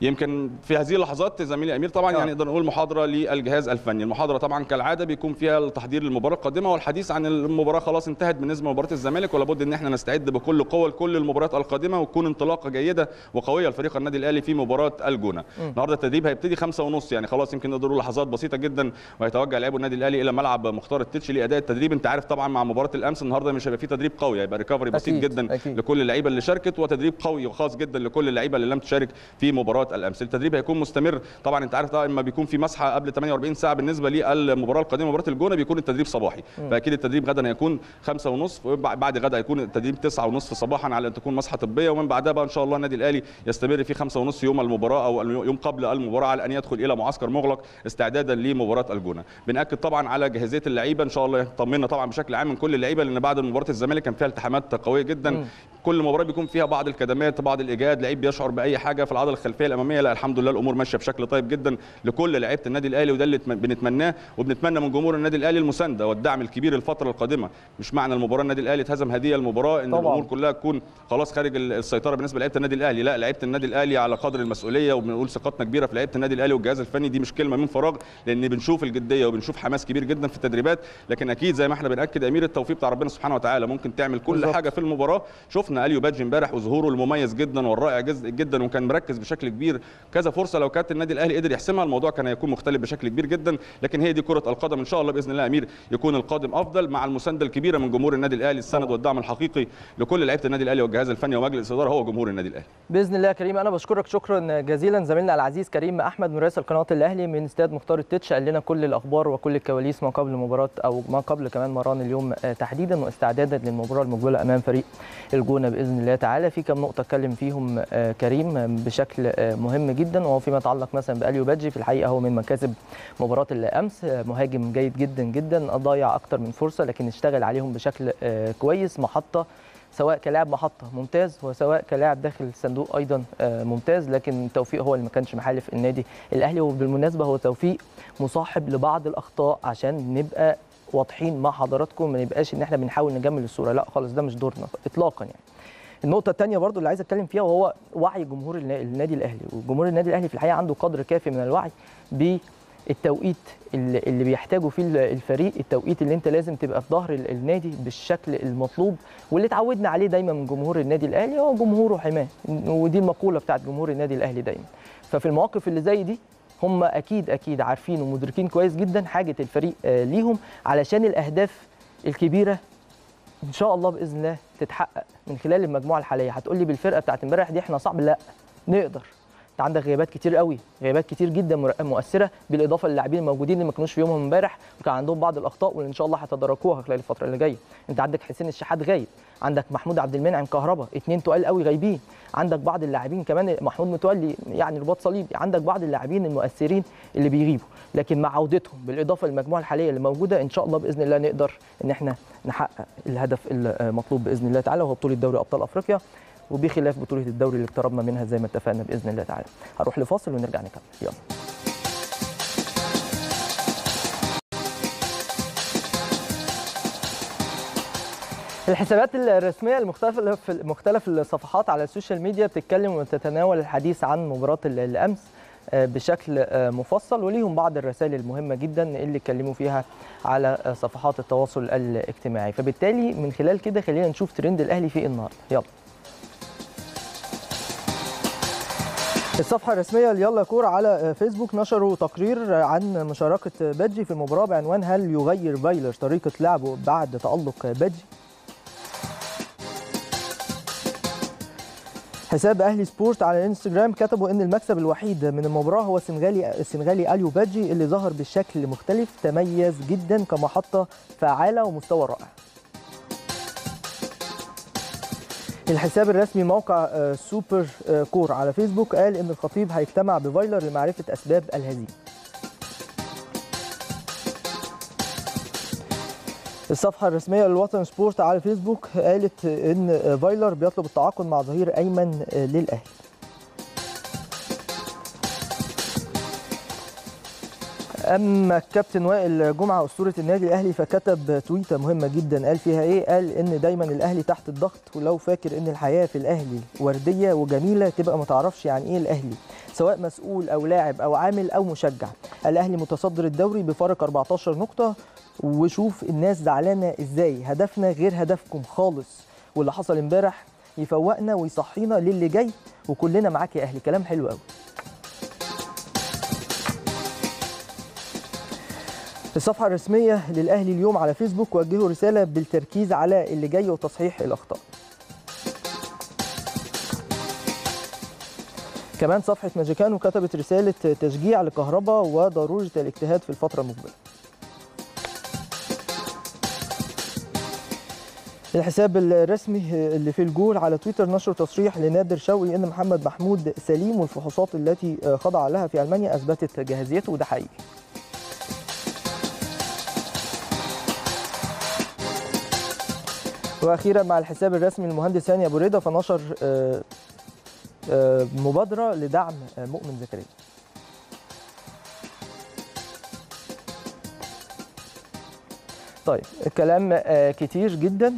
يمكن في هذه اللحظات زميلي امير طبعا يعني نقدر نقول محاضره للجهاز الفني. المحاضره طبعا كالعاده بيكون فيها التحضير للمباراه القادمه والحديث عن المباراه، خلاص انتهت بالنسبه لمباراه الزمالك، ولا بد ان احنا نستعد بكل قوه لكل المباريات القادمه، وتكون انطلاقه جيده وقويه لفريق النادي الاهلي في مباراه الجونه. النهارده التدريب هيبتدي خمسة ونص، يعني خلاص يمكن نقدر نقول لحظات بسيطه جدا، وهيتوجه لاعبو النادي الاهلي الى ملعب مختار التتش لاداء التدريب. انت عارف طبعا مع مباراه الامس النهارده مش هيبقى في تدريب قوي، هيبقى ريكفري بسيط جدا أكيد. لكل اللعيبه اللي شاركت، وتدريب قوي وخاص جدا لكل اللعيبه اللي لم تشارك في مباراه الامس. التدريب هيكون مستمر طبعا، انت عارف طبعا اما بيكون في مسحه قبل ثمانية وأربعين ساعة بالنسبه للمباراه القادمه مباراه الجونه، بيكون التدريب صباحي، فاكيد التدريب غدا هيكون خمسة ونص، بعد غدا هيكون التدريب تسعة ونص صباحا على ان تكون مسحه طبيه، ومن بعدها بقى ان شاء الله النادي الاهلي يستمر في خمسة ونص يوم المباراه او يوم قبل المباراه على ان يدخل الى معسكر مغلق استعدادا لمباراه الجونه. بناكد طبعا على جاهزيه اللعيبه ان شاء الله، طمنا طبعا بشكل عام من كل اللعيبه، لان بعد مباراه الزمالك كان فيها التحامات قويه جدا، م. كل مباراه بيكون فيها بعض الكدمات، بعض الاجهاد، لعيب بيشعر باي حاجه في العضله الخلفيه الاماميه. لا الحمد لله الامور ماشيه بشكل طيب جدا لكل لعيبه النادي الاهلي، وده اللي بنتمناه، وبنتمنى من جمهور النادي الاهلي المسانده والدعم الكبير الفتره القادمه. مش معنى المباراه النادي الاهلي اتهزم هديه المباراه ان طبعا. الامور كلها تكون خلاص خارج السيطره بالنسبه لعيبه النادي الاهلي، لا لعيبه النادي الاهلي على قدر المسؤوليه، وبنقول ثقتنا كبيره في لعيبه النادي الاهلي والجهاز الفني، دي مش كلمه من فراغ، لان بنشوف الجديه وبنشوف حماس كبير جدا في التدريبات. لكن اكيد زي ما احنا بناكد امير التوفيق بتاع ربنا سبحانه وتعالى، ممكن تعمل كل بالضبط. حاجه في المباراه. شفنا اليو بادج امبارح وظهوره المميز جدا والرائع جدا، وكان مركز بشكل كبير كبير، كذا فرصه لو كانت النادي الاهلي قدر يحسمها الموضوع كان هيكون مختلف بشكل كبير جدا. لكن هي دي كره القدم، ان شاء الله باذن الله امير يكون القادم افضل مع المسانده الكبيره من جمهور النادي الاهلي، السند والدعم الحقيقي لكل لعيبه النادي الاهلي والجهاز الفني ومجلس الاداره هو جمهور النادي الاهلي باذن الله. كريم انا بشكرك شكرا جزيلا زميلنا العزيز كريم احمد من رئيس القناه الاهلي من استاد مختار التتش، قال لنا كل الاخبار وكل الكواليس ما قبل مباراه او ما قبل كمان مران اليوم تحديدا واستعدادا للمباراه المقبله امام فريق الجونه باذن الله تعالى. في كم نقطه اتكلم فيهم كريم بشكل مهم جدا وهو فيما يتعلق مثلا باليو بادجي، في الحقيقه هو من مكاسب مباراه الامس، مهاجم جيد جدا جدا ضيع اكتر من فرصه لكن اشتغل عليهم بشكل كويس. محطه سواء كلاعب محطه ممتاز وسواء كلاعب داخل الصندوق ايضا ممتاز، لكن توفيق هو اللي ما كانش محالف النادي الاهلي. وبالمناسبه هو توفيق مصاحب لبعض الاخطاء عشان نبقى واضحين مع حضراتكم، ما يبقاش ان احنا بنحاول نجمل الصوره، لا خالص ده مش دورنا اطلاقا. يعني النقطه الثانيه برضو اللي عايز اتكلم فيها وهو وعي جمهور النادي الاهلي، وجمهور النادي الاهلي في الحقيقه عنده قدر كافي من الوعي بالتوقيت اللي بيحتاجه فيه الفريق، التوقيت اللي انت لازم تبقى في ظهر النادي بالشكل المطلوب واللي اتعودنا عليه دايما من جمهور النادي الاهلي، هو جمهوره حماه، ودي المقوله بتاعت جمهور النادي الاهلي دايما. ففي المواقف اللي زي دي هم اكيد اكيد عارفين ومدركين كويس جدا حاجه الفريق ليهم، علشان الاهداف الكبيره ان شاء الله باذن الله تتحقق من خلال المجموعه الحاليه. هتقول لي بالفرقه بتاعت امبارح دي احنا صعب، لا نقدر، انت عندك غيابات كتير قوي، غيابات كتير جدا مؤثره، بالاضافه للاعبين الموجودين اللي ما كانوش في يومهم امبارح وكان عندهم بعض الاخطاء واللي ان شاء الله هيتداركوها خلال الفتره اللي جايه. انت عندك حسين الشحات غايب، عندك محمود عبد المنعم كهربا، اثنين تقال قوي غايبين، عندك بعض اللاعبين كمان محمود متولي يعني رباط صليب، عندك بعض اللاعبين المؤثرين اللي بيغيبوا، لكن مع عودتهم بالاضافه للمجموعه الحاليه اللي موجوده ان شاء الله باذن الله نقدر ان احنا نحقق الهدف المطلوب باذن الله تعالى، وهو بطوله دوري ابطال افريقيا وبخلاف بطولة الدوري اللي اقتربنا منها زي ما اتفقنا بإذن الله تعالى. هنروح لفاصل ونرجع نكمل، يلا. الحسابات الرسمية المختلفة مختلف الصفحات على السوشيال ميديا بتتكلم وتتناول الحديث عن مباراة الأمس بشكل مفصل، وليهم بعض الرسائل المهمة جدا اللي اتكلموا فيها على صفحات التواصل الاجتماعي، فبالتالي من خلال كده خلينا نشوف ترند الأهلي في النهارده، يلا. الصفحة الرسمية ليلا كورة على فيسبوك نشروا تقرير عن مشاركة بادجي في المباراة بعنوان هل يغير فايلر طريقة لعبه بعد تألق بادجي؟ حساب أهلي سبورت على الانستجرام كتبوا إن المكسب الوحيد من المباراة هو السنغالي السنغالي أليو بادجي اللي ظهر بالشكل مختلف، تميز جدا كمحطة فعالة ومستوى رائع. الحساب الرسمي موقع سوبر كور على فيسبوك قال إن الخطيب هيجتمع بفايلر لمعرفة أسباب الهزيمة. الصفحة الرسمية للوطن سبورت على فيسبوك قالت إن فايلر بيطلب التعاقد مع ظهير أيمن للأهلي. أما الكابتن وائل جمعة أسطورة النادي الأهلي فكتب تويتة مهمة جدا قال فيها إيه؟ قال إن دايما الأهلي تحت الضغط، ولو فاكر إن الحياة في الأهلي وردية وجميلة تبقى ما تعرفش يعني إيه الأهلي، سواء مسؤول أو لاعب أو عامل أو مشجع. الأهلي متصدر الدوري بفارق أربعتاشر نقطة، وشوف الناس زعلانة إزاي، هدفنا غير هدفكم خالص، واللي حصل امبارح يفوقنا ويصحينا للي جاي، وكلنا معاك يا أهلي. كلام حلو قوي. الصفحة الرسمية للأهلي اليوم على فيسبوك وجهوا رسالة بالتركيز على اللي جاي وتصحيح الأخطاء. كمان صفحة ماجيكانو كتبت رسالة تشجيع لكهرباء وضرورة الاجتهاد في الفترة المقبلة. الحساب الرسمي اللي في الجول على تويتر نشر تصريح لنادر شوقي إن محمد محمود سليم والفحوصات التي خضع لها في ألمانيا أثبتت جاهزيته، وده حقيقي. واخيرا مع الحساب الرسمي المهندس هاني ابو رضا فنشر مبادره لدعم مؤمن زكريا. طيب الكلام كتير جدا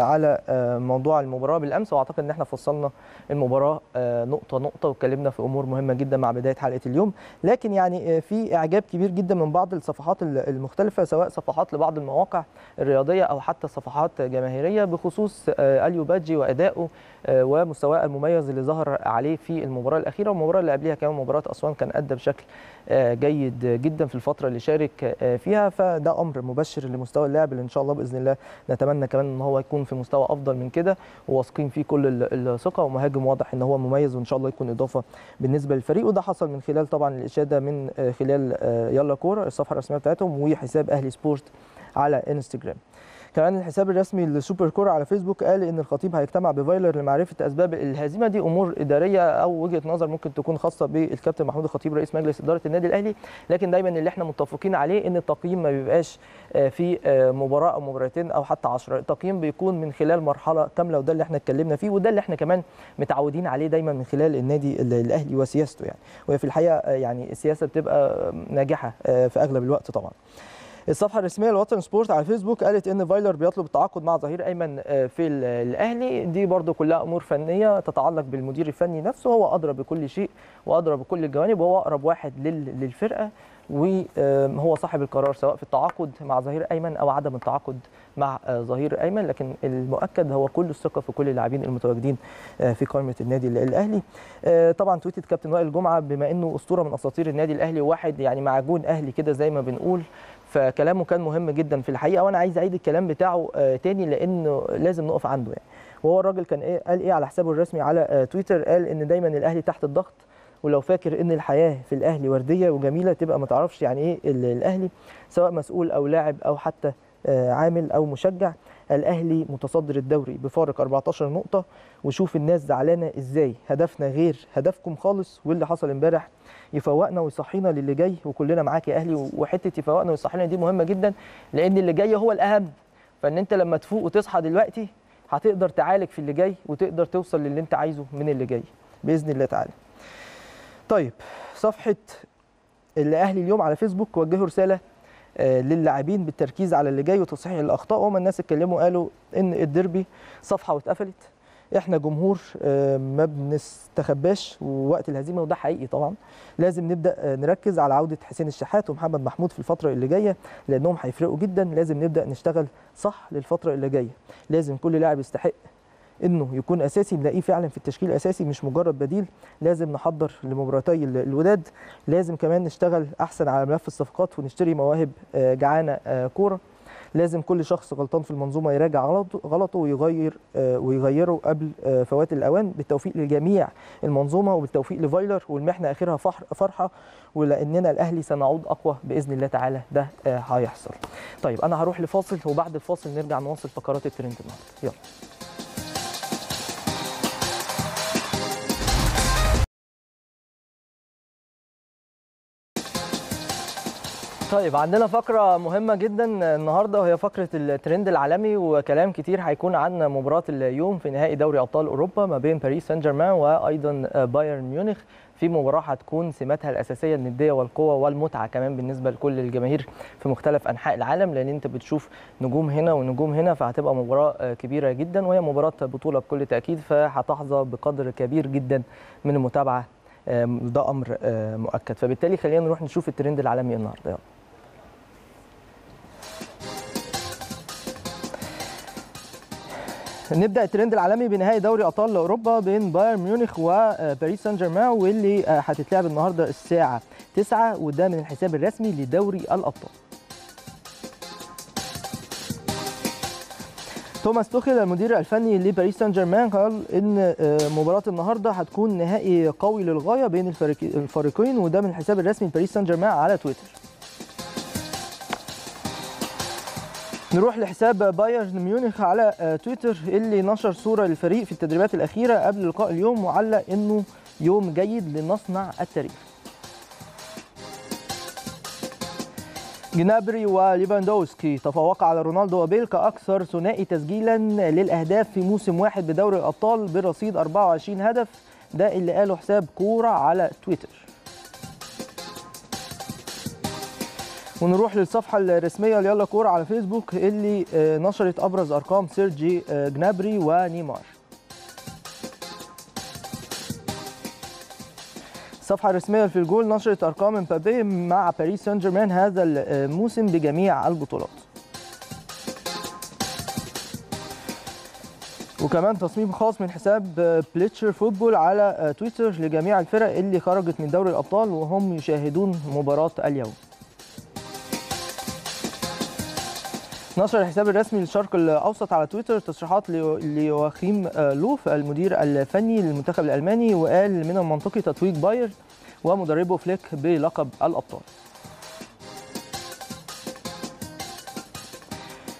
على موضوع المباراه بالامس، واعتقد ان احنا فصلنا المباراه نقطه نقطه واتكلمنا في امور مهمه جدا مع بدايه حلقه اليوم، لكن يعني في اعجاب كبير جدا من بعض الصفحات المختلفه، سواء صفحات لبعض المواقع الرياضيه او حتى صفحات جماهيريه، بخصوص اليو بادجي وادائه ومستواه المميز اللي ظهر عليه في المباراه الاخيره والمباراه اللي قبلها كمان مباراه اسوان، كان ادى بشكل جيد جدا في الفتره اللي شارك فيها، فده امر مبشر لمستوى اللاعب اللي ان شاء الله باذن الله نتمنى كمان ان هو يكون في مستوى افضل من كده، وواثقين فيه كل الثقه، ومهاجم واضح ان هو مميز وان شاء الله يكون اضافه بالنسبه للفريق، وده حصل من خلال طبعا الاشاده من خلال يلا كوره الصفحه الرسميه بتاعتهم وحساب اهلي سبورت على انستجرام. كمان الحساب الرسمي لسوبر كوره على فيسبوك قال ان الخطيب هيجتمع بفايلر لمعرفه اسباب الهزيمه، دي امور اداريه او وجهه نظر ممكن تكون خاصه بالكابتن محمود الخطيب رئيس مجلس اداره النادي الاهلي، لكن دايما اللي احنا متفقين عليه ان التقييم ما بيبقاش في مباراه او مباراتين او حتى عشرة، التقييم بيكون من خلال مرحله كامله، وده اللي احنا اتكلمنا فيه، وده اللي احنا كمان متعودين عليه دايما من خلال النادي الاهلي وسياسته يعني، وهي في الحقيقه يعني السياسه بتبقى ناجحه في اغلب الوقت طبعا. الصفحه الرسميه لوطن سبورت على الفيسبوك قالت ان فايلر بيطلب التعاقد مع ظهير ايمن في الاهلي، دي برضو كلها امور فنيه تتعلق بالمدير الفني نفسه، هو ادرى بكل شيء وادرى بكل الجوانب، وهو اقرب واحد للفرقه وهو صاحب القرار سواء في التعاقد مع ظهير ايمن او عدم التعاقد مع ظهير ايمن، لكن المؤكد هو كل الثقه في كل اللاعبين المتواجدين في قائمه النادي الاهلي. طبعا تويتت كابتن وائل جمعه بما انه اسطوره من اساطير النادي الاهلي، واحد يعني معجون اهلي كده زي ما بنقول، فكلامه كان مهم جدا في الحقيقه، وانا عايز اعيد الكلام بتاعه تاني لانه لازم نقف عنده يعني. وهو الراجل كان ايه قال ايه على حسابه الرسمي على تويتر؟ قال ان دايما الاهلي تحت الضغط، ولو فاكر ان الحياه في الاهلي ورديه وجميله تبقى ما تعرفش يعني ايه الاهلي، سواء مسؤول او لاعب او حتى عامل او مشجع. الاهلي متصدر الدوري بفارق أربعتاشر نقطه، وشوف الناس زعلانه ازاي، هدفنا غير هدفكم خالص، واللي حصل امبارح يفوقنا ويصحينا للي جاي، وكلنا معاك يا اهلي. وحته يفوقنا ويصحينا دي مهمه جدا لان اللي جاي هو الاهم، فان انت لما تفوق وتصحى دلوقتي هتقدر تعالج في اللي جاي وتقدر توصل للي انت عايزه من اللي جاي باذن الله تعالى. طيب صفحه الاهلي اليوم على فيسبوك وجهوا رساله للاعبين بالتركيز على اللي جاي وتصحيح الاخطاء، وما الناس اتكلموا قالوا ان الديربي صفحه واتقفلت، احنا جمهور ما بنستخباش ووقت الهزيمه، وده حقيقي طبعا، لازم نبدا نركز على عوده حسين الشحات ومحمد محمود في الفتره اللي جايه لانهم هيفرقوا جدا، لازم نبدا نشتغل صح للفتره اللي جايه، لازم كل لاعب يستحق انه يكون اساسي نلاقيه فعلا في التشكيل اساسي مش مجرد بديل، لازم نحضر لمباراتي الوداد، لازم كمان نشتغل احسن على ملف الصفقات ونشتري مواهب جعانه كوره، لازم كل شخص غلطان في المنظومه يراجع غلطه ويغير ويغيره قبل فوات الاوان، بالتوفيق لجميع المنظومه وبالتوفيق لفايلر، والمحنه اخرها فرحه ولاننا الاهلي سنعود اقوى باذن الله تعالى، ده هيحصل. طيب انا هروح لفاصل وبعد الفاصل نرجع نواصل فقرات الترند النهارده، يلا. طيب عندنا فقرة مهمة جدا النهاردة وهي فقرة الترند العالمي، وكلام كتير هيكون عن مباراة اليوم في نهائي دوري أبطال أوروبا ما بين باريس سان جيرمان وأيضا بايرن ميونخ، في مباراة هتكون سماتها الأساسية الندية والقوة والمتعة كمان بالنسبة لكل الجماهير في مختلف أنحاء العالم، لأن أنت بتشوف نجوم هنا ونجوم هنا، فهتبقى مباراة كبيرة جدا وهي مباراة بطولة بكل تأكيد، فهتحظى بقدر كبير جدا من المتابعة، ده أمر مؤكد، فبالتالي خلينا نروح نشوف الترند العالمي النهاردة. نبدأ الترند العالمي بنهائي دوري أبطال أوروبا بين بايرن ميونخ وباريس سان جيرمان، واللي هتتلعب النهارده الساعة تسعة، وده من الحساب الرسمي لدوري الأبطال. توماس توخيل المدير الفني لباريس سان جيرمان قال ان مباراة النهارده هتكون نهائي قوي للغاية بين الفريقين، وده من الحساب الرسمي لباريس سان جيرمان على تويتر. نروح لحساب بايرن ميونخ على تويتر اللي نشر صورة للفريق في التدريبات الأخيرة قبل لقاء اليوم، وعلق إنه يوم جيد لنصنع التاريخ. جنابري وليفاندوسكي تفوق على رونالدو وبيل كأكثر ثنائي تسجيلا للأهداف في موسم واحد بدوري الأبطال برصيد أربعة وعشرين هدف، ده اللي قاله حساب كورة على تويتر. ونروح للصفحه الرسميه ليلا كوره على فيسبوك اللي نشرت ابرز ارقام سيرجي جنابري ونيمار. الصفحه الرسميه في الجول نشرت ارقام امبابي مع باريس سان جيرمان هذا الموسم بجميع البطولات. وكمان تصميم خاص من حساب بليتشر فوتبول على تويتر لجميع الفرق اللي خرجت من دوري الابطال وهم يشاهدون مباراه اليوم. نشر الحساب الرسمي للشرق الاوسط على تويتر تصريحات ليواخيم لوف المدير الفني للمنتخب الالماني، وقال من المنطقي تتويج بايرن ومدربه فليك بلقب الابطال.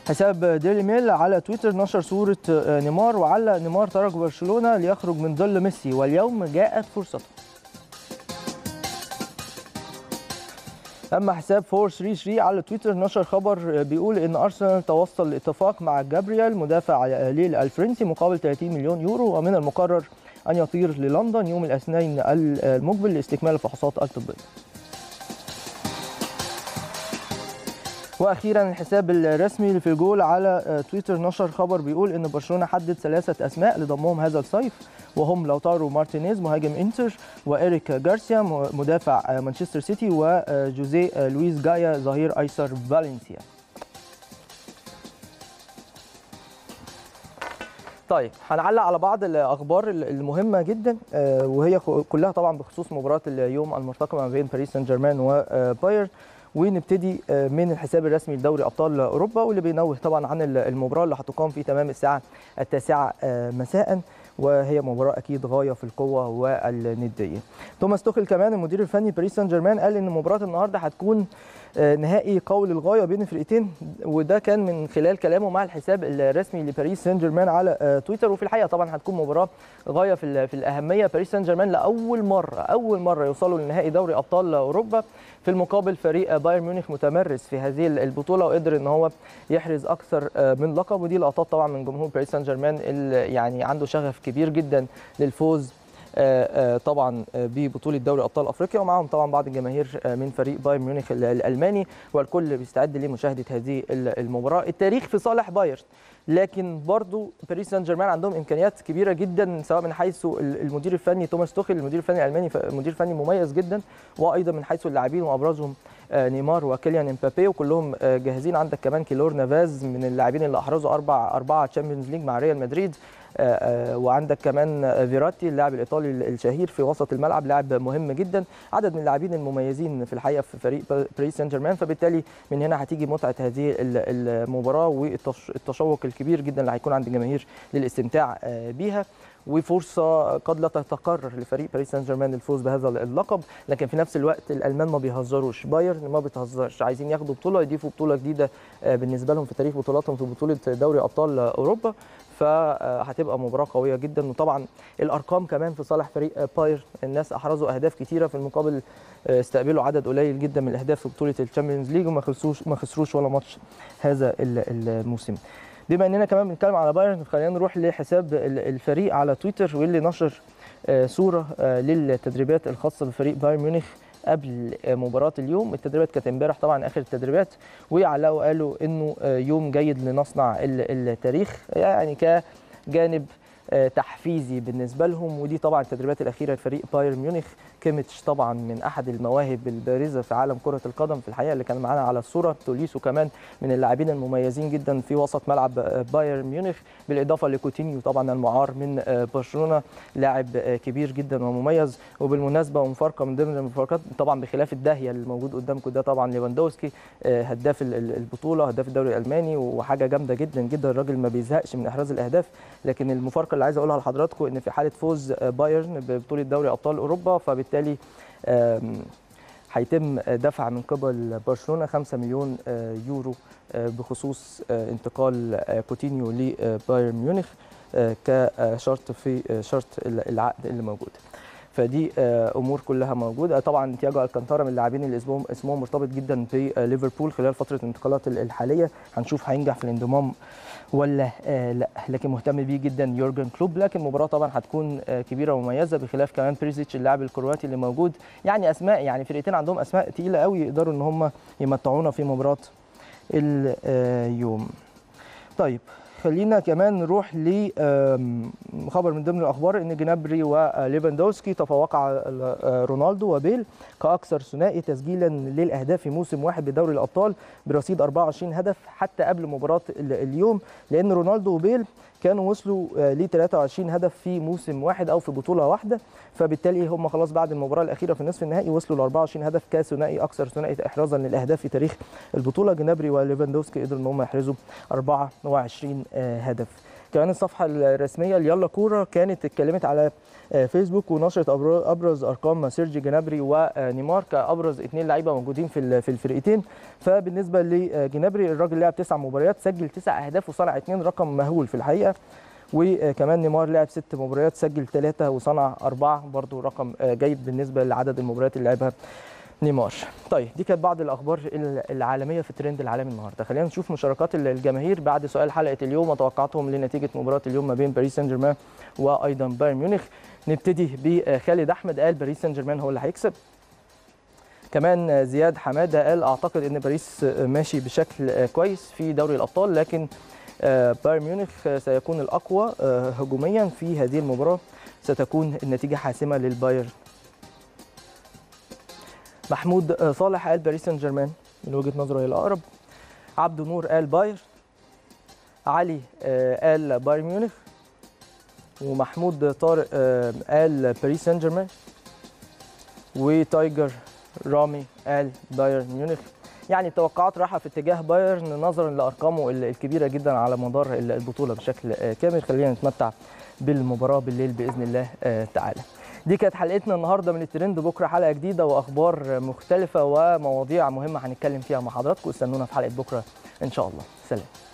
حساب ديلي ميل على تويتر نشر صوره نيمار وعلى نيمار ترك برشلونه ليخرج من ظل ميسي واليوم جاءت فرصته. اما حساب أربعمية وثلاثة وثلاثين على تويتر نشر خبر بيقول ان ارسنال توصل لاتفاق مع جابرييل مدافع ليل الفرنسي مقابل ثلاثين مليون يورو، ومن المقرر ان يطير للندن يوم الاثنين المقبل لاستكمال الفحوصات الطبيه. واخيرا الحساب الرسمي اللي في الجول على تويتر نشر خبر بيقول ان برشلونه حدد ثلاثه اسماء لضمهم هذا الصيف، وهم لوتارو مارتينيز مهاجم انتر، وإريك جارسيا مدافع مانشستر سيتي، وجوزيه لويس جايا ظهير ايسر فالنسيا. طيب هنعلق على بعض الاخبار المهمه جدا وهي كلها طبعا بخصوص مباراه اليوم المرتقمه بين باريس سان جيرمان وبايرن، ونبتدي من الحساب الرسمي لدوري ابطال اوروبا واللي بينوه طبعا عن المباراه اللي هتقام في تمام الساعه التاسعه مساء، وهي مباراه اكيد غايه في القوه والنديه. توماس توخيل كمان المدير الفني باريس سان جيرمان قال ان مباراه النهارده هتكون نهائي قول الغايه بين الفرقتين، وده كان من خلال كلامه مع الحساب الرسمي لباريس سان جيرمان على تويتر. وفي الحقيقه طبعا هتكون مباراه غايه في في الاهميه. باريس سان جيرمان لاول مره اول مره يوصلوا لنهائي دوري ابطال اوروبا، في المقابل فريق بايرن ميونخ متمرس في هذه البطوله وقدر ان هو يحرز اكثر من لقب، ودي لقطات طبعا من جمهور باريس سان جيرمان اللي يعني عنده شغف كبير جدا للفوز طبعا ببطوله دوري ابطال افريقيا، ومعهم طبعا بعض الجماهير من فريق بايرن ميونخ الالماني، والكل بيستعد لمشاهده هذه المباراه. التاريخ في صالح بايرن، لكن برضو باريس سان جيرمان عندهم امكانيات كبيره جدا، سواء من حيث المدير الفني توماس توخيل المدير الفني الالماني مدير فني مميز جدا، وايضا من حيث اللاعبين وابرزهم نيمار وكيليان امبابي، وكلهم جاهزين. عندك كمان كيلور نافاز من اللاعبين اللي احرزوا اربع اربعه تشامبيونز ليج مع ريال مدريد، وعندك كمان فيراتي اللاعب الايطالي الشهير في وسط الملعب، لاعب مهم جدا. عدد من اللاعبين المميزين في الحقيقه في فريق باريس سان جيرمان، فبالتالي من هنا هتيجي متعه هذه المباراه والتشوق الكبير جدا اللي هيكون عند الجماهير للاستمتاع بيها، وفرصه قد لا تتكرر لفريق باريس سان جيرمان للفوز بهذا اللقب. لكن في نفس الوقت الالمان ما بيهزروش، بايرن ما بتهزرش، عايزين ياخدوا بطوله، يضيفوا بطوله جديده بالنسبه لهم في تاريخ بطولاتهم في بطوله دوري ابطال اوروبا، فهتبقى مباراه قويه جدا. وطبعا الارقام كمان في صالح فريق بايرن، الناس احرزوا اهداف كثيره، في المقابل استقبلوا عدد قليل جدا من الاهداف في بطوله الشامبيونز ليج، وما خسروش ما خسروش ولا ماتش هذا الموسم. بما اننا كمان بنتكلم على بايرن، خلينا نروح لحساب الفريق على تويتر واللي نشر صوره للتدريبات الخاصه بفريق بايرن ميونخ قبل مباراه اليوم. التدريبات كانت امبارح طبعا اخر التدريبات، وعلقوا قالوا انه يوم جيد لنصنع التاريخ، يعني كجانب تحفيزي بالنسبه لهم. ودي طبعا التدريبات الاخيره لفريق بايرن ميونخ، كيميتش طبعا من احد المواهب البارزه في عالم كره القدم في الحقيقه اللي كان معانا على الصوره، توليسو كمان من اللاعبين المميزين جدا في وسط ملعب بايرن ميونخ، بالاضافه لكوتينيو طبعا المعار من برشلونه، لاعب كبير جدا ومميز. وبالمناسبه ومفارقه من ضمن المفارقات طبعا بخلاف الداهيه اللي موجود قدامكم ده، طبعا ليفاندوفسكي هداف البطوله، هداف الدوري الالماني، وحاجه جامده جدا جدا، الراجل ما بيزهقش من احراز الاهداف. لكن المفارقه اللي عايز اقولها لحضراتكم ان في حاله فوز بايرن ببطوله دوري ابطال اوروبا، فبالتالي هيتم دفع من قبل برشلونه خمسة مليون يورو بخصوص انتقال كوتينيو لبايرن ميونخ كشرط في شرط العقد اللي موجود. فدي امور كلها موجوده. طبعا تياجو الكانتارا من اللاعبين اللي اسمهم مرتبط جدا بليفربول خلال فتره الانتقالات الحاليه، هنشوف هينجح في الانضمام ولا لا، لكن مهتم بيه جدا يورجن كلوب. لكن المباراه طبعا هتكون كبيره ومميزه، بخلاف كمان بريزيتش اللاعب الكرواتي اللي موجود. يعني اسماء، يعني فرقتين عندهم اسماء ثقيله قوي يقدروا ان هم يمتعونا في مباراه اليوم. طيب خلينا كمان نروح لخبر من ضمن الاخبار، ان جنابري وليفاندوفسكي تفوقع رونالدو وبيل كاكثر ثنائي تسجيلا للاهداف في موسم واحد بدوري الابطال برصيد أربعة وعشرين هدف حتى قبل مباراه اليوم، لان رونالدو وبيل كانوا وصلوا ل ثلاثة وعشرين هدف في موسم واحد او في بطوله واحده، فبالتالي هم خلاص بعد المباراه الاخيره في نصف النهائي وصلوا ل أربعة وعشرين هدف كثنائي اكثر ثنائي احرازا للاهداف في تاريخ البطوله. جنابري وليفاندوفسكي قدروا ان هم يحرزوا أربعة وعشرين هدف. كمان الصفحه الرسميه ليلا كوره كانت اتكلمت على فيسبوك ونشرت ابرز ارقام سيرجي جنابري ونيمار كابرز اثنين لعيبه موجودين في في الفرقتين. فبالنسبه لجنابري، الراجل لعب تسع مباريات سجل تسع اهداف وصنع اثنين، رقم مهول في الحقيقه. وكمان نيمار لعب ست مباريات سجل ثلاثه وصنع اربعه، برضو رقم جيد بالنسبه لعدد المباريات اللي لعبها نيمار. طيب دي كانت بعض الاخبار العالميه في الترند العالمي النهارده. خلينا نشوف مشاركات الجماهير بعد سؤال حلقه اليوم وتوقعاتهم لنتيجه مباراه اليوم ما بين باريس سان جيرمان وايضا بايرن ميونخ. نبتدي بخالد احمد، قال باريس سان جيرمان هو اللي هيكسب. كمان زياد حماده قال اعتقد ان باريس ماشي بشكل كويس في دوري الابطال، لكن بايرن ميونخ سيكون الاقوى هجوميا في هذه المباراه، ستكون النتيجه حاسمه للبايرن. محمود صالح قال باريس سان جيرمان من وجهه نظره الاقرب. عبد نور قال بايرن. علي قال بايرن ميونخ. ومحمود طارق قال باريس سان جيرمان. وتايجر رامي قال بايرن ميونخ. يعني التوقعات راحه في اتجاه بايرن نظرا لارقامه الكبيره جدا على مدار البطوله بشكل كامل. خلينا نتمتع بالمباراه بالليل باذن الله تعالى. دي كانت حلقتنا النهارده من الترند، بكره حلقه جديده واخبار مختلفه ومواضيع مهمه هنتكلم فيها مع حضراتكم. استنونا في حلقه بكره ان شاء الله. سلام.